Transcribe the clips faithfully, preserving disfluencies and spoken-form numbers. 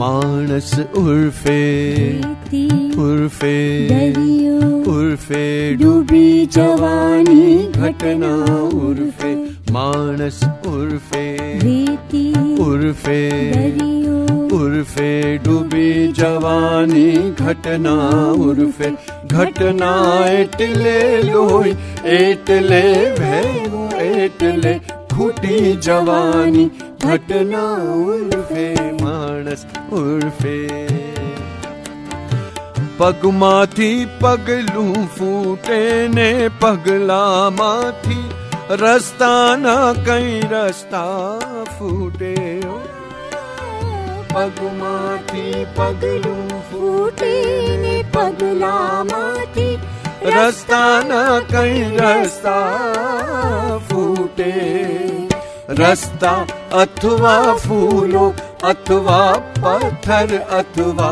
मानस उर्फे उर्फे उर्फे डूबी जवानी घटना उर्फे मानस उर्फे उर्फे उर्फे डूबी जवानी घटना उर्फे घटना एटले लोई एटले भेगो एटले खुटी जवानी घटना उर्फे मानस उर्फे पगमाथी पगलू फूटे ने पगला माथी रस्ता ना कहीं रस्ता फूटे पगमाथी पगलू फूटे ने पगला माथी रस्ता ना कहीं रस्ता फूटे रस्ता अथवा फूलो अथवा पत्थर अथवा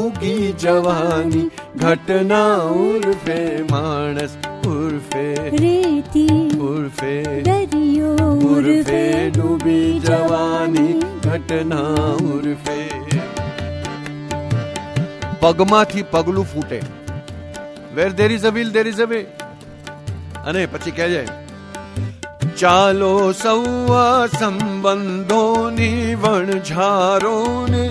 उगी जवानी घटना उर्फे मानस उर्फे रेती उर्फे दरियो उर्फे डूबी जवानी घटना उर्फे पगमाथी पगलू फूटे Where there is a will, there is a way. अने पची कह जाए चालो सौवा संबंधों नी वणझारों ने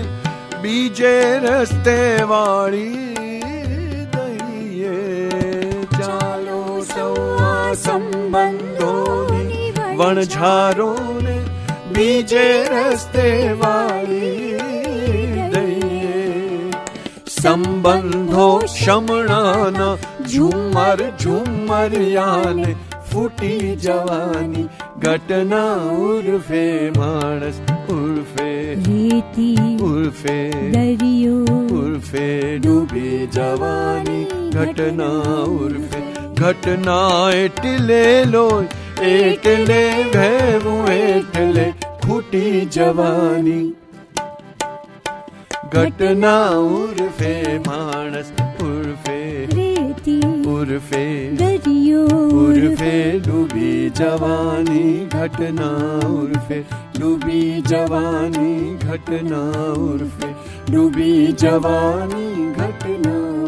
बीजे रस्ते वाली दहिए चालो सौवा संबंधों नी वणझारों ने बीजे रस्ते वाली संबंधो शमणाना झूमर झूमर याने फूटी जवानी घटना उर्फे मानस उर्फे रेती उर्फे दरियो उर्फे डूबी जवानी घटना उर्फे घटना एटले लोई एटले भेवो एटले फूटी जवानी घटना उर्फे मानस उर्फे रेती उर्फे दरियो उर्फे डूबी जवानी घटना उर्फे डूबी जवानी घटना उर्फे डूबी जवानी घटना।